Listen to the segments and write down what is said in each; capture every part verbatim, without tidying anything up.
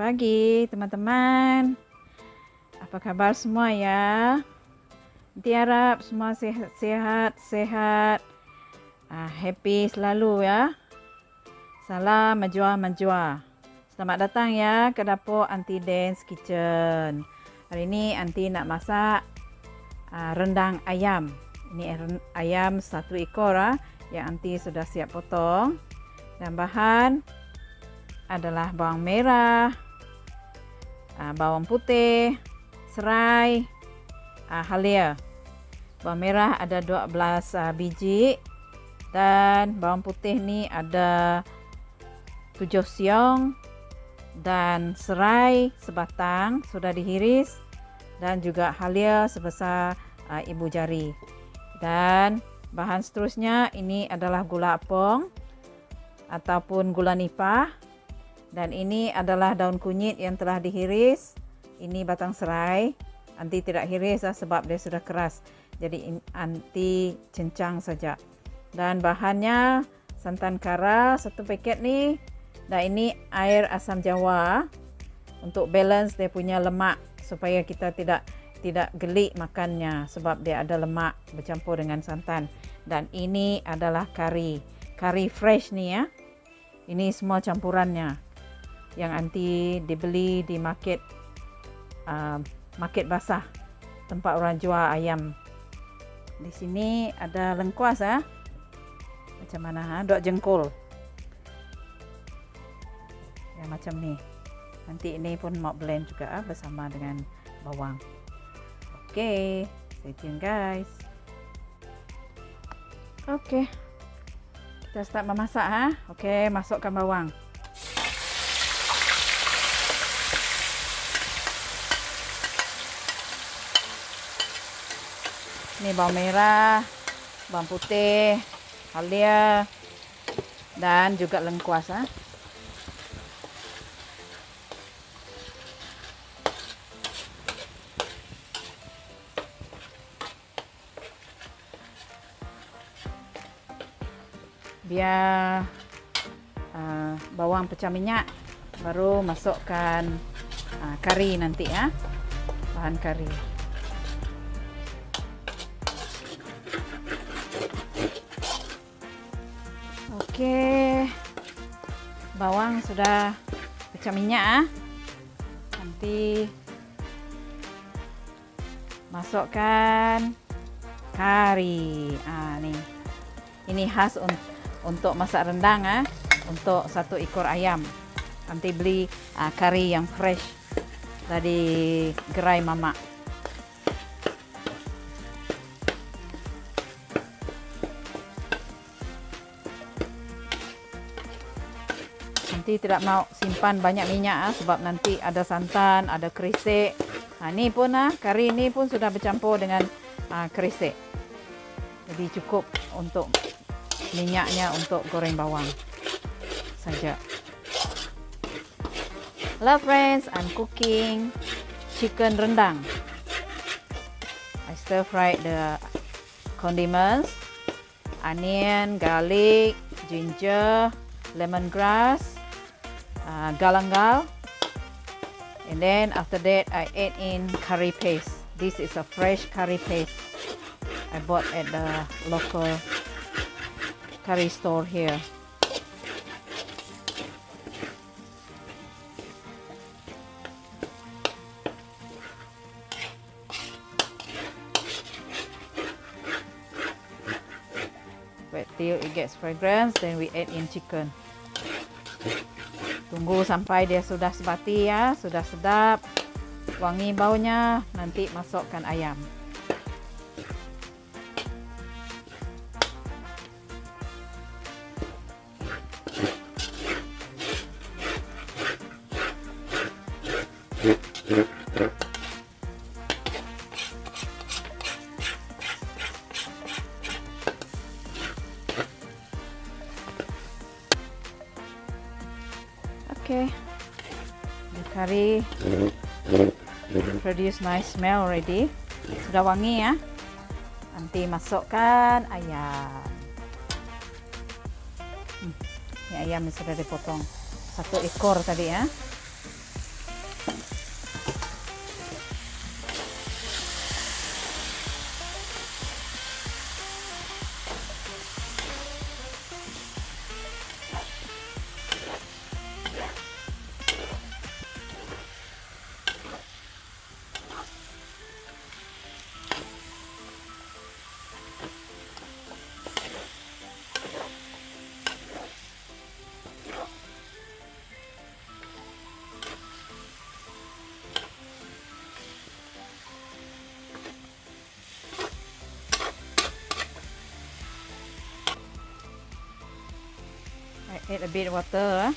pagi teman-teman, apa kabar semua ya? Diharap semua sehat-sehat, ah, happy selalu ya. Salam menjua-menjua. Selamat datang ya ke dapur Aunty Dann's Kitchen. Hari ini Aunty nak masak ah, rendang ayam. Ini ayam satu ekor ah, yang Aunty sudah siap potong. Dan bahan adalah bawang merah, bawang putih, serai, halia. Bawang merah ada dua belas biji dan bawang putih ini ada tujuh siung, dan serai sebatang sudah diiris dan juga halia sebesar ibu jari. Dan bahan seterusnya ini adalah gula apong ataupun gula nipah. Dan ini adalah daun kunyit yang telah dihiris. Ini batang serai. Aunty tidak hiris lah, sebab dia sudah keras. Jadi Aunty cincang saja. Dan bahannya santan kara satu paket nih. Dan ini air asam jawa untuk balance dia punya lemak, supaya kita tidak tidak gelik makannya, sebab dia ada lemak bercampur dengan santan. Dan ini adalah kari. Kari fresh nih ya. Ini semua campurannya yang Aunty dibeli di market uh, market basah, tempat orang jual ayam. Di sini ada lengkuas ya, macam mana ha? Dok jengkol ya, macam ni. Nanti ini pun mau blend juga ha? Bersama dengan bawang. Oke, stay tune guys. Oke, kita start memasak ha? Oke, masukkan bawang. Ini bawang merah, bawang putih, halia, dan juga lengkuas. Ha? Biar uh, bawang pecah minyak, baru masukkan uh, kari nanti ya, bahan kari. Oke, bawang sudah pecah minyak. Nanti masukkan kari. Ah, nih. Ini khas un untuk masak rendang ah, untuk satu ekor ayam. Nanti beli ah, kari yang fresh dari gerai mama. Nanti tidak mau simpan banyak minyak ah, sebab nanti ada santan, ada kerisik. Nah, ini pun ah, kari ini pun sudah bercampur dengan ah, kerisik. Jadi cukup untuk minyaknya untuk goreng bawang saja. Hello friends, I'm cooking chicken rendang. I stir fry the condiments, onion, garlic, ginger, lemongrass, Uh, galangal, and then after that I add in curry paste. This is a fresh curry paste I bought at the local curry store here. Wait till it gets fragrance, then we add in chicken. Tunggu sampai dia sudah sebati ya, sudah sedap, wangi baunya, nanti masukkan ayam. Okay, the curry produce nice smell already. Sudah wangi ya. Nanti masukkan ayam. Hmm, ini ayam sudah dipotong satu ekor tadi ya. Add a bit of water.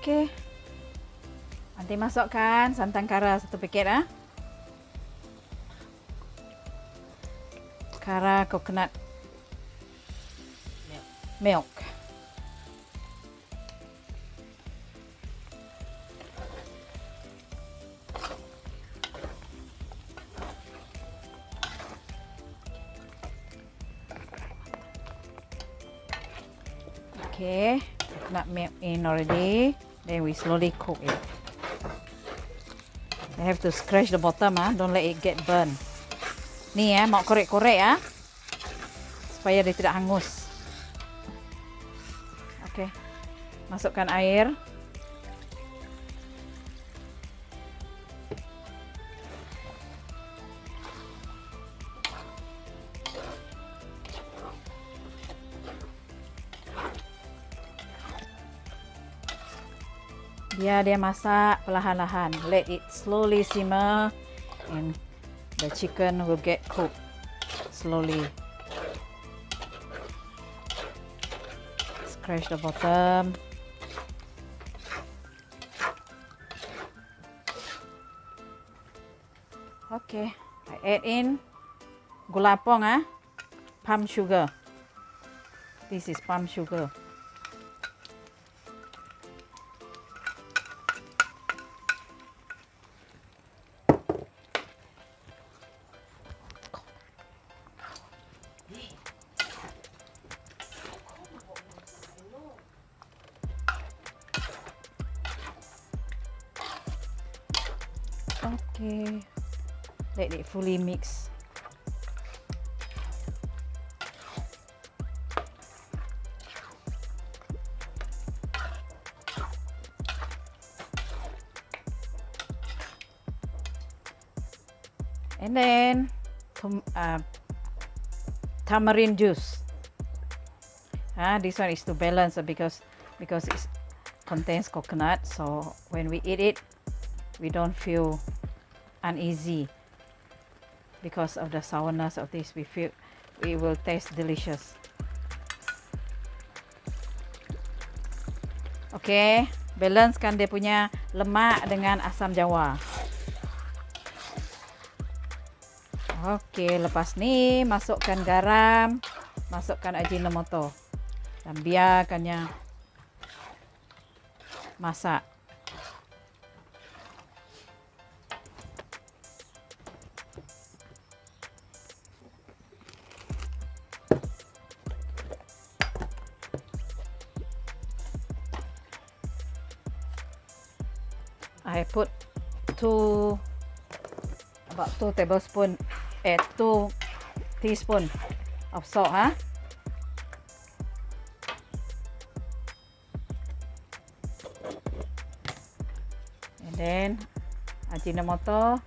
Oke, nanti masukkan santan kara satu paket ah. Kara coconut milk. milk. Oke, coconut milk in already. Then we slowly cook it. I have to scratch the bottom ah, don't let it get burn. Nih ya, mau korek-korek ya, supaya dia tidak hangus. Oke, okay. Masukkan air. Ya, dia masak perlahan-lahan. Let it slowly simmer and the chicken will get cooked slowly. Scratch the bottom. Okay, I add in gula apong ah, palm sugar. This is palm sugar. Okay, let it fully mix. And then tam uh, tamarind juice. Ah, this one is to balance because because it contains coconut. So when we eat it, we don't feel uneasy because of the sourness of this. We feel it will taste delicious. Oke, okay, balance kan dia punya lemak dengan asam jawa. Oke, okay, lepas nih masukkan garam, masukkan ajinomoto dan biarkannya masak. I put two about two tablespoon eh two teaspoon of salt huh? And then ajinomoto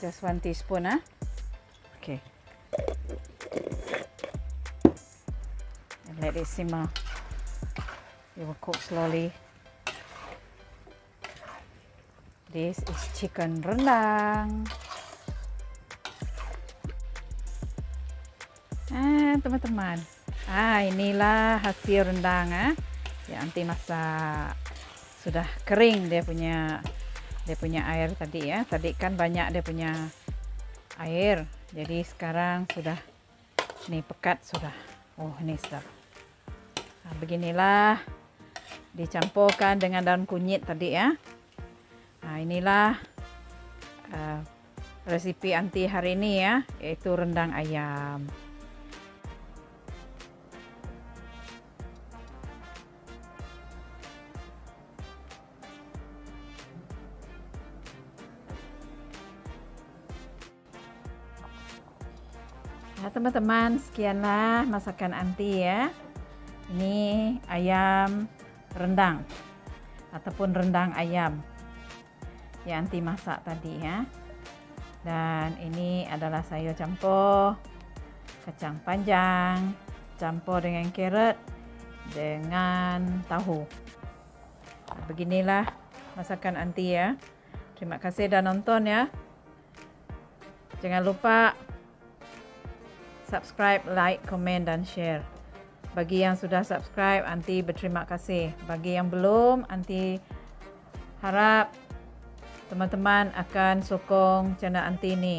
just one teaspoon huh? Okay, and let it simmer. It will cook slowly. This is chicken rendang. Ah, teman-teman. Ah, inilah hasil rendang ah. Ya, Aunty masak. Sudah kering dia punya dia punya air tadi ya. Tadi kan banyak dia punya air. Jadi sekarang sudah nih pekat sudah. Oh, ini sedap. Nah, beginilah dicampurkan dengan daun kunyit tadi ya. Nah, inilah uh, resipi Aunty hari ini ya, yaitu rendang ayam. Nah, teman-teman, sekianlah masakan Aunty ya. Ini ayam rendang. ataupun rendang ayam yang Aunty masak tadi ya. Dan ini adalah sayur campur kacang panjang campur dengan carrot dengan tahu. Beginilah masakan Aunty ya. Terima kasih sudah nonton ya. Jangan lupa subscribe, like, komen dan share. Bagi yang sudah subscribe, Aunty berterima kasih. Bagi yang belum, Aunty harap teman-teman akan sokong channel Aunty ini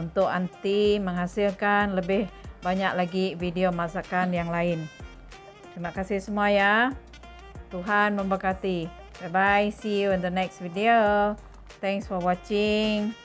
untuk Aunty menghasilkan lebih banyak lagi video masakan yang lain. Terima kasih semua ya. Tuhan memberkati. Bye bye. See you in the next video. Thanks for watching.